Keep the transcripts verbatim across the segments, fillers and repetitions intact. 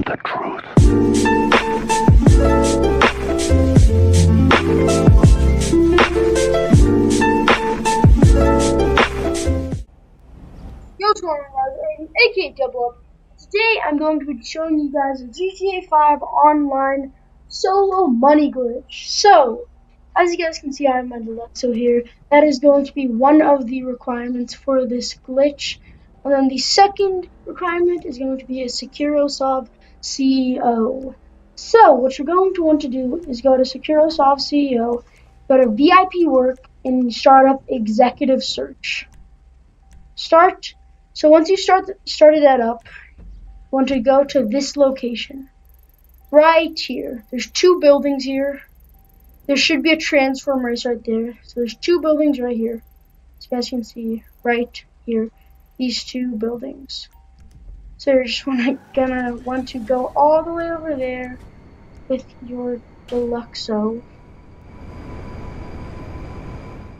the truth. Yo, what's going on, guys? A K A Double Up. Today, I'm going to be showing you guys a G T A five Online solo money glitch. So, as you guys can see, I have my Deluxo here. That is going to be one of the requirements for this glitch. And then the second requirement is going to be a SecuroSoft C E O. So, what you're going to want to do is go to SecuroSoft C E O, go to V I P work, and start up executive search. Start. So once you start started that up, you want to go to this location. Right here. There's two buildings here. There should be a transform race right there. So there's two buildings right here. As you guys can see, right here. These two buildings. So you're just wanna, gonna want to go all the way over there with your Deluxo.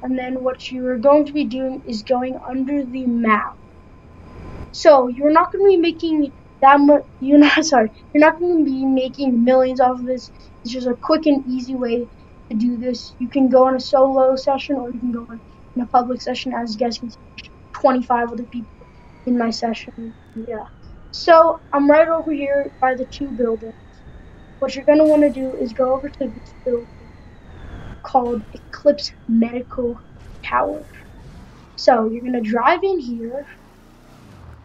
And then what you are going to be doing is going under the map. So you're not gonna be making that much. You're not sorry. You're not gonna be making millions off of this. It's just a quick and easy way to do this. You can go on a solo session, or you can go in a public session, as you guys can see. twenty-five other people in my session. Yeah. So I'm right over here by the two buildings. What you're gonna want to do is go over to this building called Eclipse Medical Tower. So you're gonna drive in here,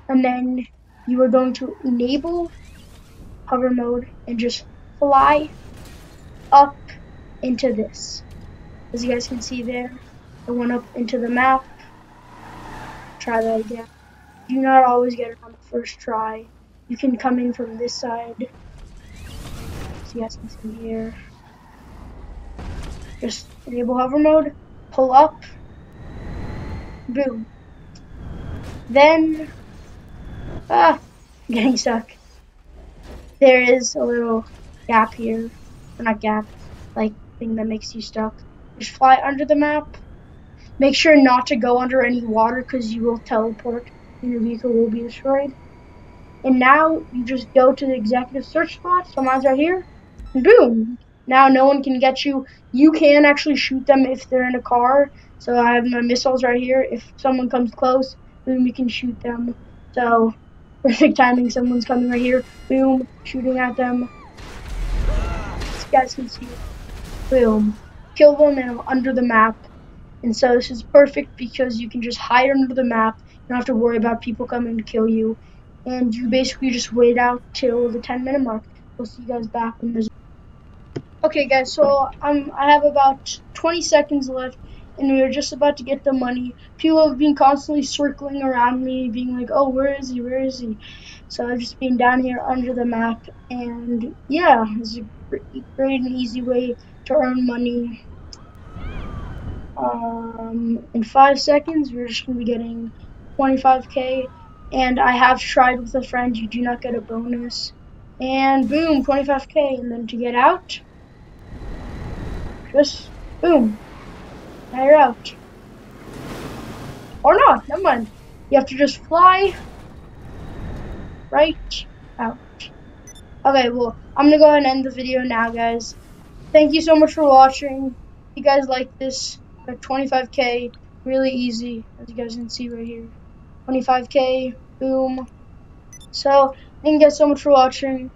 and then you are going to enable hover mode and just fly up into this. As you guys can see there, I went up into the map. Try that again. Do not always get it on the first try. You can come in from this side. So you guys can see here. Just enable hover mode. Pull up. Boom. Then, ah, I'm getting stuck. There is a little gap here, or not gap, like thing that makes you stuck. Just fly under the map. Make sure not to go under any water, because you will teleport and your vehicle will be destroyed. And now you just go to the executive search spot. So mine's right here. And boom! Now no one can get you. You can actually shoot them if they're in a car. So I have my missiles right here. If someone comes close, boom, we can shoot them. So perfect timing. Someone's coming right here. Boom, shooting at them. As you guys can see, boom, kill them, and I'm under the map. And so this is perfect because you can just hide under the map. You don't have to worry about people coming to kill you. And you basically just wait out till the ten minute mark. We'll see you guys back when there's... Okay guys, so um, I have about twenty seconds left. And we are just about to get the money. People have been constantly circling around me, being like, oh, where is he, where is he? So I've just been down here under the map. And yeah, it's a great and easy way to earn money. Um, in five seconds, we're just going to be getting twenty-five K, and I have tried with a friend, you do not get a bonus, and boom, twenty-five K, and then to get out, just boom, now you're out, or not, never mind, you have to just fly right out. Okay, well, I'm going to go ahead and end the video now, guys. Thank you so much for watching. If you guys like this, twenty-five K, really easy, as you guys can see right here, twenty-five K, boom. So thank you guys so much for watching.